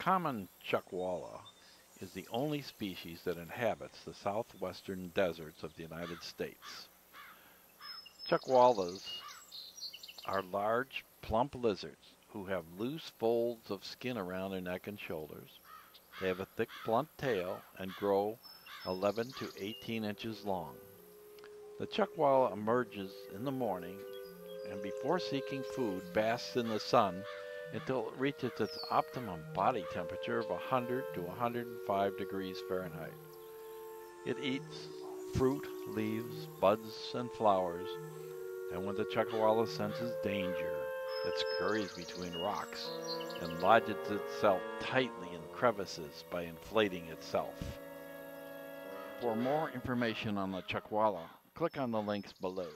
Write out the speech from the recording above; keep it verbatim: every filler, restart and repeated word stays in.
common chuckwalla is the only species that inhabits the southwestern deserts of the United States. Chuckwallas are large, plump lizards who have loose folds of skin around their neck and shoulders. They have a thick, blunt tail and grow eleven to eighteen inches long. The chuckwalla emerges in the morning and before seeking food basks in the sun until it reaches its optimum body temperature of one hundred to one hundred five degrees Fahrenheit. It eats fruit, leaves, buds, and flowers, and when the chuckwalla senses danger, it scurries between rocks and lodges itself tightly in crevices by inflating itself. For more information on the chuckwalla, click on the links below.